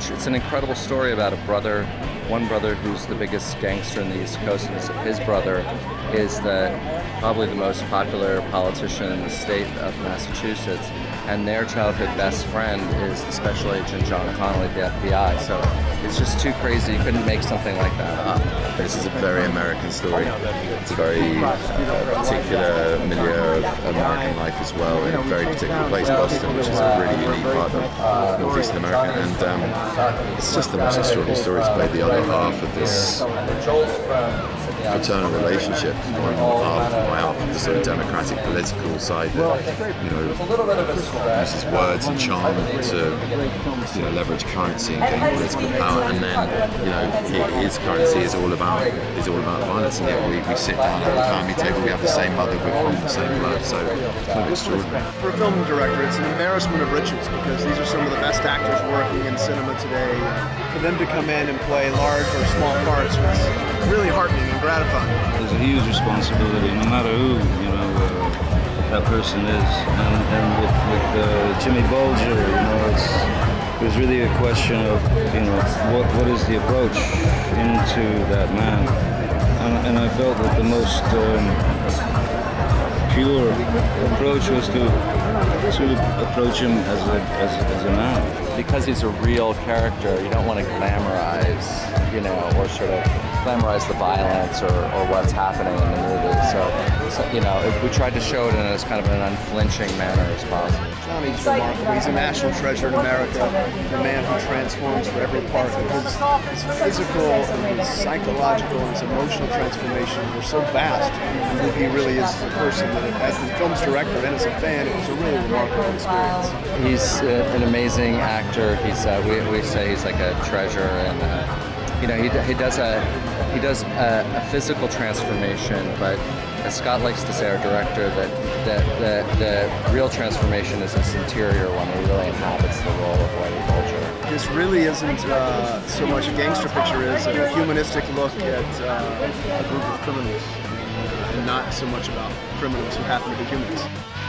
it's an incredible story about a brother, one brother who's the biggest gangster in the East Coast, and his brother is probably the most popular politician in the state of Massachusetts, and their childhood best friend is the special agent John Connolly, the FBI. So it's just too crazy. You couldn't make something like that up. This is a very American story. It's a very particular milieu of American life as well, in a very particular place, Boston, which is a really unique part of Northeast America. And it's just the most extraordinary story. It's played the other half of this fraternal relationship, one half and one half of the sort of democratic political side that, you know, uses words and charm to, you know, leverage currency and gain political power, and then, you know, his currency is all about violence. And yet we sit down at the family table, we have the same mother, we're from the same blood, so it's kind of extraordinary. For a film director, it's an embarrassment of riches, because these are some of the best actors working in cinema today. For them to come in and play large or small parts was really heartening and gratifying. There's a huge responsibility, no matter who, you know, that person is. And with Jimmy Bulger, you know, it was really a question of, you know, what is the approach into that man? And I felt that the most pure approach was to approach him as a man. Because he's a real character, you don't want to glamorize, you know, or sort of glamorize the violence or what's happening in the movie. So you know, we tried to show it in as kind of an unflinching manner as possible. Johnny's remarkable. He's a national treasure in America, a man who transforms for every part of his physical, and his psychological, and his emotional transformation were so vast. I think he really is the person that, as the film's director and as a fan, it was a really remarkable experience. He's an amazing actor. He's we say he's like a treasure, and you know, he does a physical transformation, but as Scott likes to say, our director, that the real transformation is this interior one that really inhabits the role of Whitey Bulger. This really isn't so much a gangster picture as a humanistic look at a group of criminals, and not so much about criminals who happen to be humans.